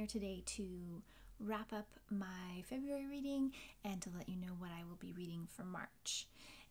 here today to wrap up my February reading and to let you know what I will be reading for March.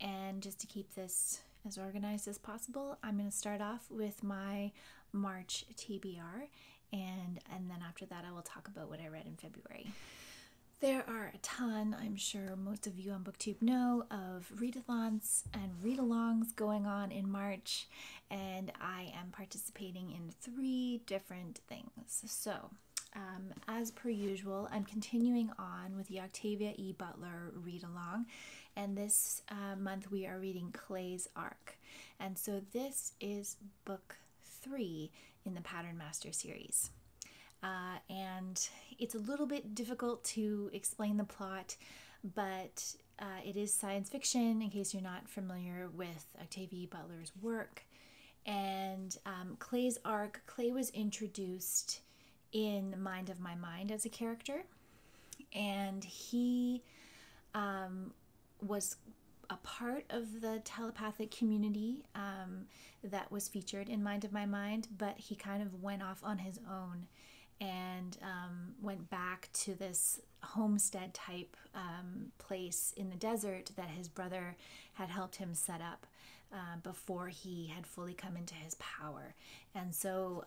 And just to keep this as organized as possible, I'm going to start off with my March TBR, and then after that I will talk about what I read in February. There are a ton, I'm sure most of you on BookTube know, of readathons and read-alongs going on in March, and I am participating in 3 different things. So, as per usual, I'm continuing on with the Octavia E. Butler read-along, and this month we are reading Clay's Ark. And so this is book 3 in the Patternmaster series. And it's a little bit difficult to explain the plot, but it is science fiction, in case you're not familiar with Octavia E. Butler's work. And Clay's Ark, Clay was introduced in Mind of My Mind as a character, and he was a part of the telepathic community that was featured in Mind of My Mind, but he kind of went off on his own and went back to this homestead type place in the desert that his brother had helped him set up before he had fully come into his power. And so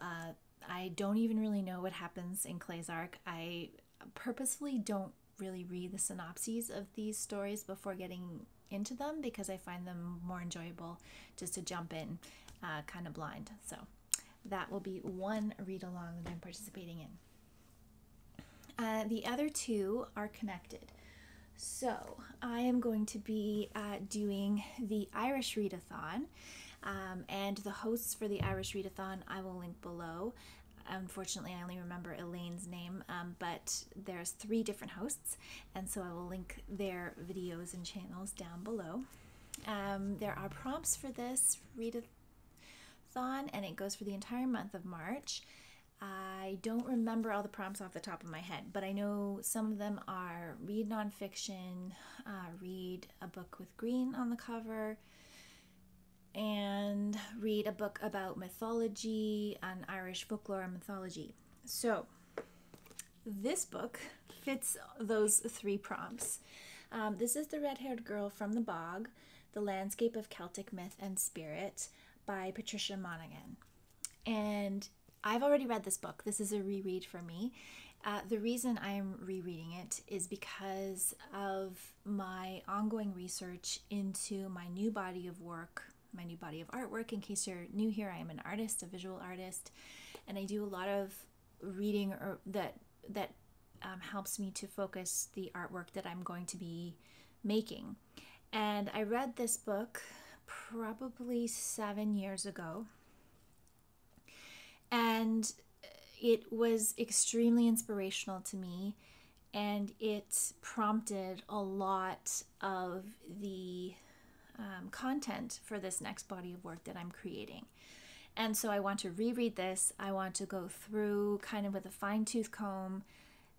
I don't even really know what happens in Clay's Ark. I purposefully don't really read the synopses of these stories before getting into them because I find them more enjoyable just to jump in kind of blind. So that will be one read-along that I'm participating in. The other two are connected. So I am going to be doing the Irish readathon, and the hosts for the Irish readathon I will link below. Unfortunately, I only remember Elaine's name, but there's 3 different hosts, and so I will link their videos and channels down below. There are prompts for this readathon, and it goes for the entire month of March. I don't remember all the prompts off the top of my head, but I know some of them are read nonfiction, read a book with green on the cover, and read a book about mythology and Irish folklore and mythology. So this book fits those 3 prompts. This is The Red-Haired Girl from the Bog, The Landscape of Celtic Myth and Spirit, by Patricia Monaghan. And I've already read this book. This is a reread for me. The reason I'm rereading it is because of my ongoing research into my new body of work, my new body of artwork. In case you're new here, I am an artist, a visual artist, and I do a lot of reading that helps me to focus the artwork that I'm going to be making. And I read this book probably 7 years ago, and it was extremely inspirational to me, and it prompted a lot of the content for this next body of work that I'm creating. And so I want to reread this. I want to go through kind of with a fine-tooth comb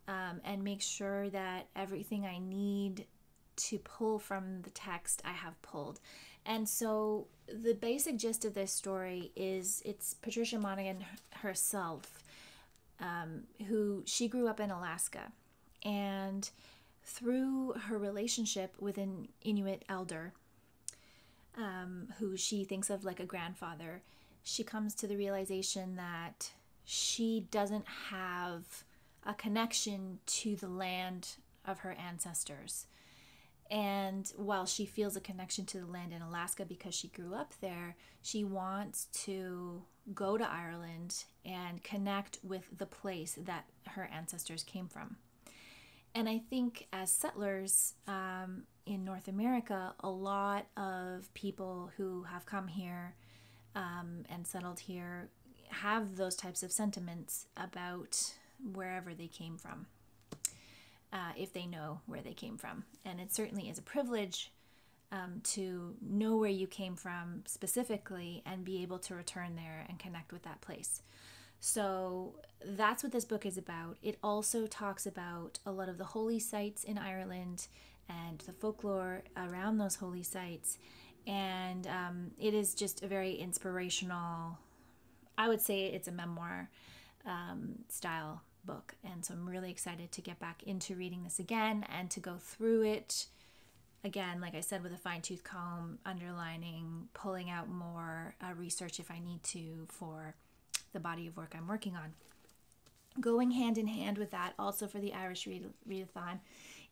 and make sure that everything I need to pull from the text I have pulled. And so the basic gist of this story is it's Patricia Monaghan herself, who she grew up in Alaska, and through her relationship with an Inuit elder, who she thinks of like a grandfather, she comes to the realization that she doesn't have a connection to the land of her ancestors. And while she feels a connection to the land in Alaska because she grew up there, she wants to go to Ireland and connect with the place that her ancestors came from. And I think as settlers in North America, a lot of people who have come here and settled here have those types of sentiments about wherever they came from. If they know where they came from. And it certainly is a privilege to know where you came from specifically and be able to return there and connect with that place. So that's what this book is about. It also talks about a lot of the holy sites in Ireland and the folklore around those holy sites. And it is just a very inspirational, I would say it's a memoir style book, and so I'm really excited to get back into reading this again and to go through it again, like I said, with a fine-tooth comb, underlining, pulling out more research if I need to for the body of work I'm working on. Going hand in hand with that, also for the Irish Readathon,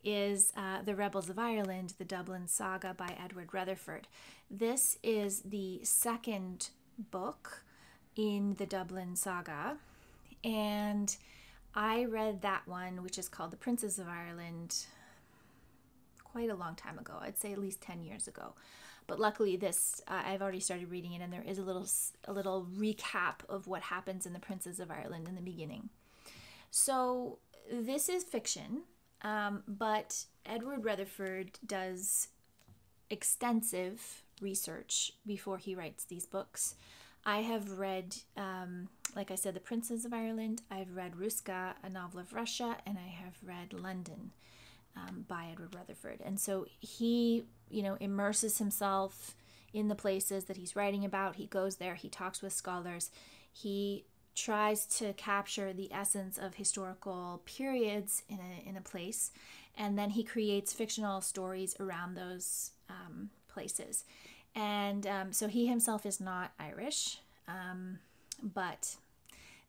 is The Rebels of Ireland, The Dublin Saga by Edward Rutherfurd. This is the second book in the Dublin Saga, and I read that one, which is called The Princes of Ireland, quite a long time ago. I'd say at least 10 years ago. But luckily this, I've already started reading it, and there is a little recap of what happens in The Princes of Ireland in the beginning. So this is fiction, but Edward Rutherfurd does extensive research before he writes these books. I have read, like I said, The Princes of Ireland, I've read Ruska, a novel of Russia, and I have read London by Edward Rutherfurd. And so he, immerses himself in the places that he's writing about. He goes there, he talks with scholars, he tries to capture the essence of historical periods in a place, and then he creates fictional stories around those places. And so he himself is not Irish, but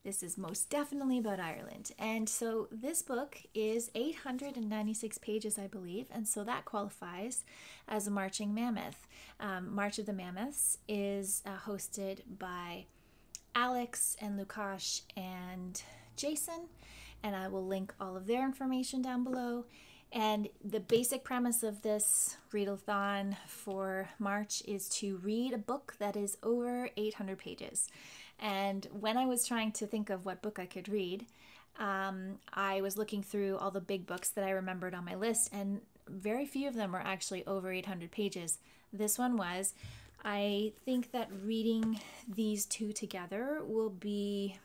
this is most definitely about Ireland. And so this book is 896 pages, I believe, and so that qualifies as a Marching Mammoth. March of the Mammoths is hosted by Alex and Lukash and Jason, and I will link all of their information down below. And the basic premise of this readathon for March is to read a book that is over 800 pages. And when I was trying to think of what book I could read, I was looking through all the big books that I remembered on my list, and very few of them were actually over 800 pages. This one was. I think that reading these two together will be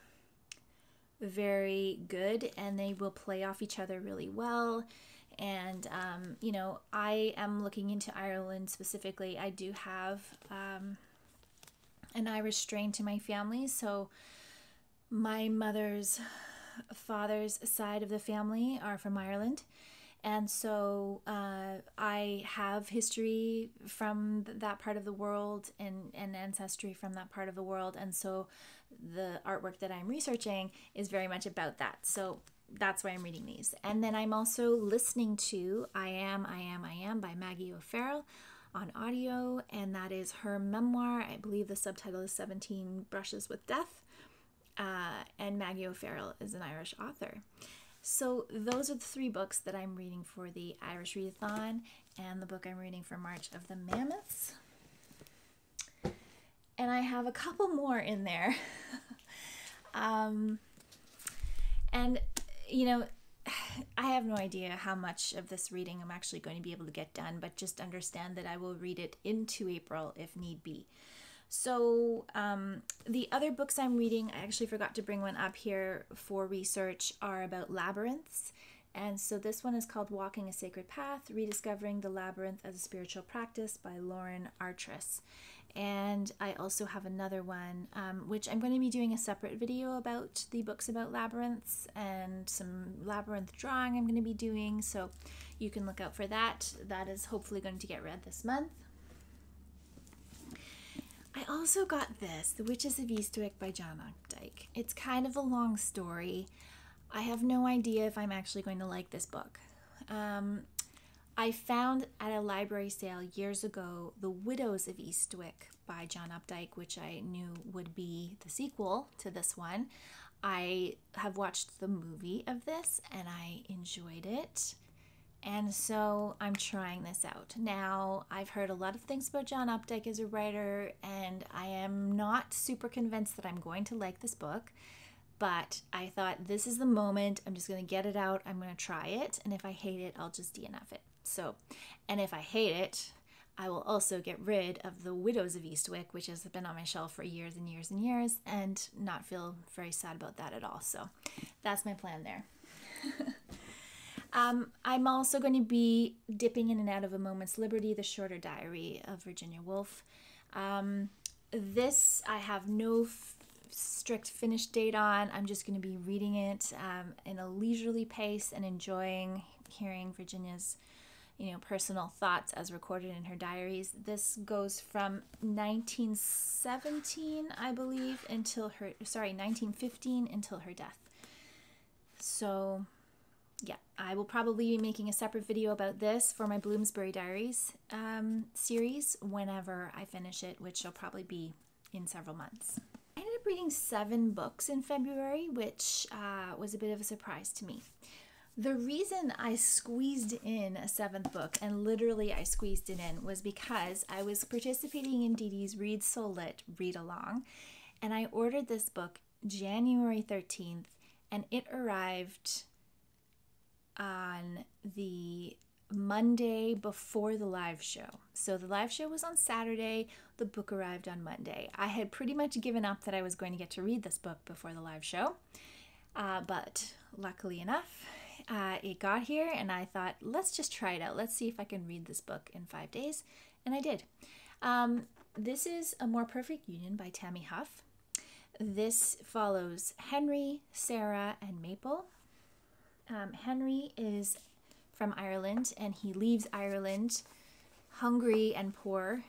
very good, and they will play off each other really well. And, I am looking into Ireland specifically. I do have an Irish strain to my family, so my mother's father's side of the family are from Ireland. And so I have history from that part of the world and ancestry from that part of the world. And so the artwork that I'm researching is very much about that. So that's why I'm reading these. And then I'm also listening to I Am, I Am, I Am by Maggie O'Farrell on audio. And that is her memoir. I believe the subtitle is 17 Brushes with Death. And Maggie O'Farrell is an Irish author. So those are the three books that I'm reading for the Irish Readathon, and the book I'm reading for March of the Mammoths. And I have a couple more in there. And, I have no idea how much of this reading I'm actually going to be able to get done, but just understand that I will read it into April if need be. So the other books I'm reading, I actually forgot to bring one up here for research, are about labyrinths. And so this one is called Walking a Sacred Path, Rediscovering the Labyrinth as a Spiritual Practice by Lauren Artress. And I also have another one, which I'm going to be doing a separate video about the books about labyrinths, and some labyrinth drawing I'm going to be doing. So you can look out for that. That is hopefully going to get read this month. I also got this, The Witches of Eastwick by John Updike. It's kind of a long story. I have no idea if I'm actually going to like this book. I found at a library sale years ago, The Widows of Eastwick by John Updike, which I knew would be the sequel to this one. I have watched the movie of this and I enjoyed it. And so I'm trying this out. Now, I've heard a lot of things about John Updike as a writer, and I am not super convinced that I'm going to like this book, but I thought this is the moment. I'm just going to get it out. I'm going to try it. And if I hate it, I'll just DNF it. So, and if I hate it, I will also get rid of The Widows of Eastwick, which has been on my shelf for years and years and years, and not feel very sad about that at all. So that's my plan there. I'm also going to be dipping in and out of A Moment's Liberty, the shorter diary of Virginia Woolf. This, I have no strict finish date on. I'm just going to be reading it in a leisurely pace and enjoying hearing Virginia's, you know, personal thoughts as recorded in her diaries. This goes from 1917, I believe, until her, sorry, 1915 until her death. So yeah, I will probably be making a separate video about this for my Bloomsbury Diaries series whenever I finish it, which will probably be in several months. I ended up reading 7 books in February, which was a bit of a surprise to me. The reason I squeezed in a 7th book, and literally I squeezed it in, was because I was participating in Dee Dee's Read So Lit read along, and I ordered this book January 13th, and it arrived on the Monday before the live show. So the live show was on Saturday, the book arrived on Monday. I had pretty much given up that I was going to get to read this book before the live show, but luckily enough, it got here and I thought, let's just try it out. Let's see if I can read this book in 5 days. And I did. This is A More Perfect Union by Tammye Huf. This follows Henry, Sarah, and Maple. Henry is from Ireland and he leaves Ireland hungry and poor,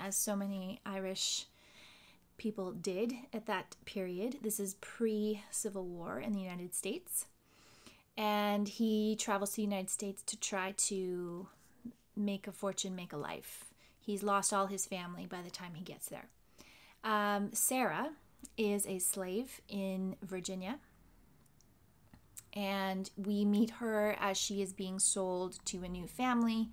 as so many Irish people did at that period. This is pre-Civil War in the United States. And he travels to the United States to try to make a fortune, make a life. He's lost all his family by the time he gets there. Sarah is a slave in Virginia, and we meet her as she is being sold to a new family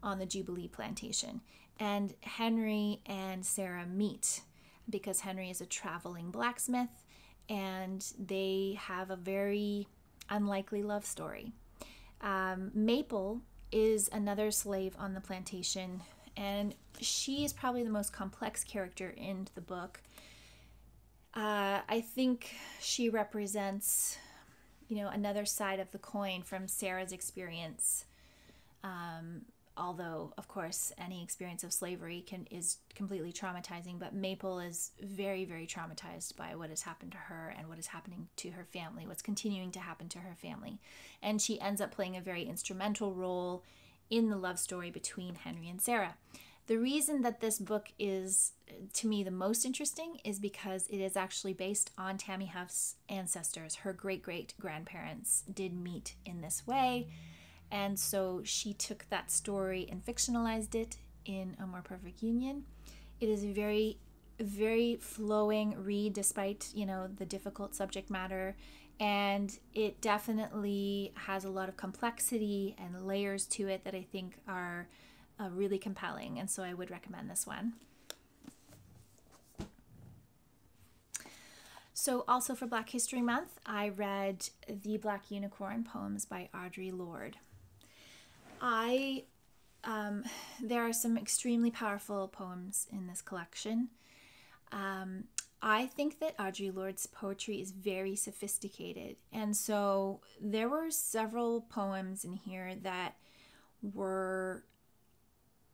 on the Jubilee Plantation. And Henry and Sarah meet because Henry is a traveling blacksmith, and they have a very unlikely love story. Maple is another slave on the plantation, and she is probably the most complex character in the book. I think she represents, you know, another side of the coin from Sarah's experience. Although, of course, any experience of slavery is completely traumatizing, but Maple is very, very traumatized by what has happened to her and what is happening to her family, what's continuing to happen to her family. And she ends up playing a very instrumental role in the love story between Henry and Sarah. The reason that this book is, to me, the most interesting is because it is actually based on Tammye Huf's ancestors. Her great-great-grandparents did meet in this way, and so she took that story and fictionalized it in A More Perfect Union. It is a very, very flowing read despite, you know, the difficult subject matter. And it definitely has a lot of complexity and layers to it that I think are really compelling. And so I would recommend this one. So also for Black History Month, I read The Black Unicorn, poems by Audre Lorde. There are some extremely powerful poems in this collection. I think that Audre Lorde's poetry is very sophisticated, and so there were several poems in here that were,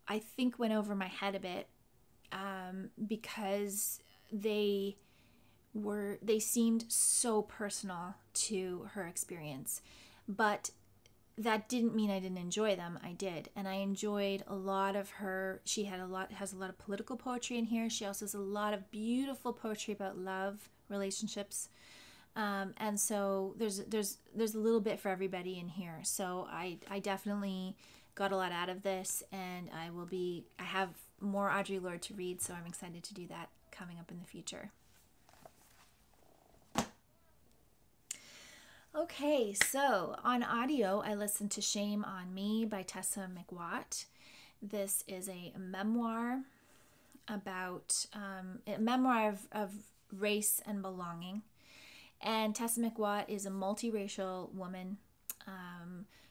I think, went over my head a bit, because they seemed so personal to her experience, but that didn't mean I didn't enjoy them. I did, and I enjoyed a lot of her. She had has a lot of political poetry in here. She also has a lot of beautiful poetry about love, relationships, and so there's a little bit for everybody in here. So I definitely got a lot out of this, and I have more Audre Lorde to read, so I'm excited to do that coming up in the future. Okay, so on audio, I listened to Shame on Me by Tessa McWatt. This is a memoir about, a memoir of race and belonging. And Tessa McWatt is a multiracial woman.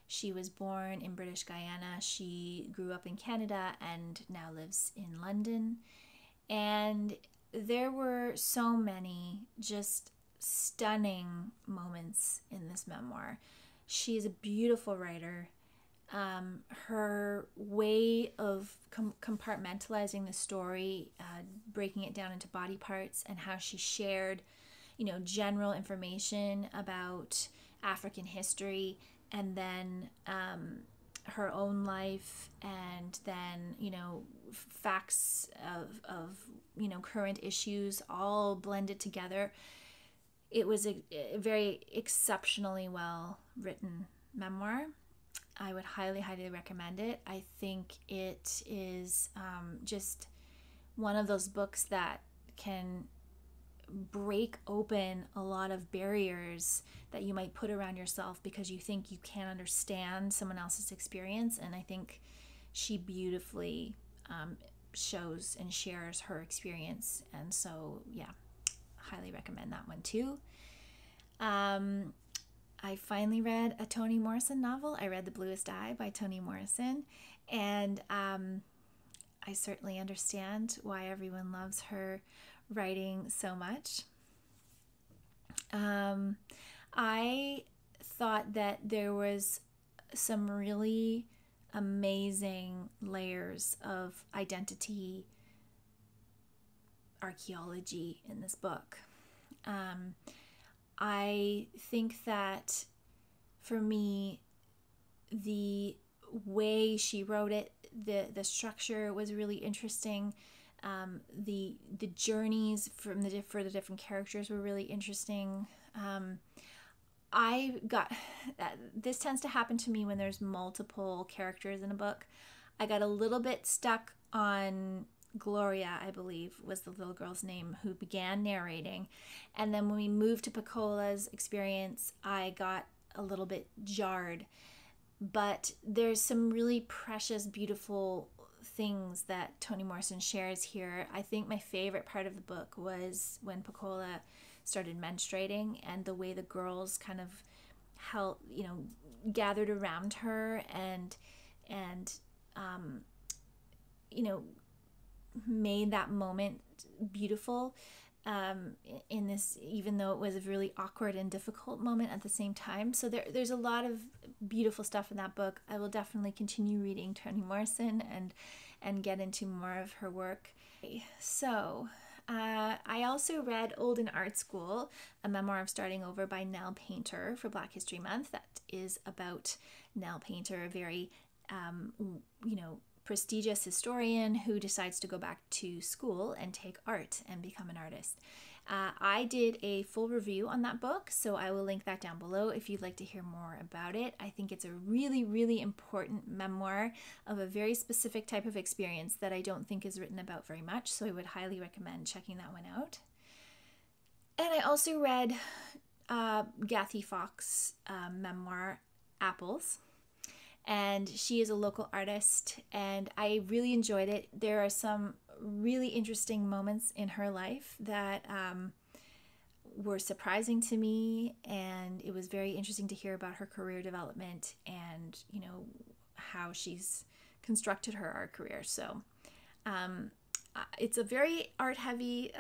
She was born in British Guyana. She grew up in Canada and now lives in London. And there were so many just stunning moments in this memoir. She is a beautiful writer, Her way of compartmentalizing the story, breaking it down into body parts, and how she shared, you know, general information about African history, and then her own life, and then, you know, facts of you know, current issues all blended together. It was a very exceptionally well written memoir. I would highly, highly recommend it. I think it is just one of those books that can break open a lot of barriers that you might put around yourself because you think you can't understand someone else's experience. And I think she beautifully shows and shares her experience. And so, yeah, highly recommend that one too. I finally read a Toni Morrison novel. I read The Bluest Eye by Toni Morrison, and I certainly understand why everyone loves her writing so much. I thought that there was some really amazing layers of identity archaeology in this book. I think that, for me, the way she wrote it, the structure was really interesting. The journeys for the different characters were really interesting. I got, this tends to happen to me when there's multiple characters in a book. I got a little bit stuck on Gloria, I believe, was the little girl's name who began narrating. And then when we moved to Pacola's experience, I got a little bit jarred. But there's some really precious, beautiful things that Toni Morrison shares here. I think my favorite part of the book was when Pacola started menstruating and the way the girls kind of held, you know, gathered around her and you know, made that moment beautiful in this, even though it was a really awkward and difficult moment at the same time. So there's a lot of beautiful stuff in that book. I will definitely continue reading Toni Morrison and get into more of her work. So I also read Old in Art School, A Memoir of Starting Over by Nell Painter for Black History Month. That is about Nell Painter, a very, you know, prestigious historian who decides to go back to school and take art and become an artist. I did a full review on that book, so I will link that down below if you'd like to hear more about it. I think it's a really, really important memoir of a very specific type of experience that I don't think is written about very much, so I would highly recommend checking that one out. And I also read Gathie Fox's memoir, Apples. And she is a local artist, and I really enjoyed it. There are some really interesting moments in her life that were surprising to me, and it was very interesting to hear about her career development and, you know, how she's constructed her art career. So it's a very art-heavy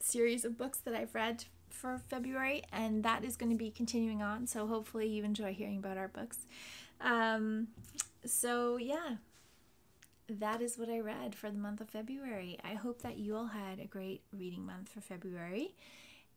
series of books that I've read for February, and that is going to be continuing on, so hopefully you enjoy hearing about our books. So yeah, that is what I read for the month of February. I hope that you all had a great reading month for February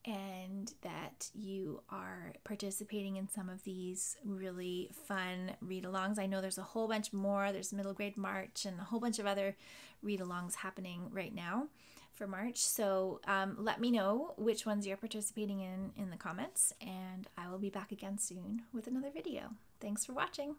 and that you are participating in some of these really fun read-alongs. I know there's a whole bunch more. There's Middle Grade March and a whole bunch of other read-alongs happening right now for March. So let me know which ones you're participating in the comments, and I will be back again soon with another video. Thanks for watching.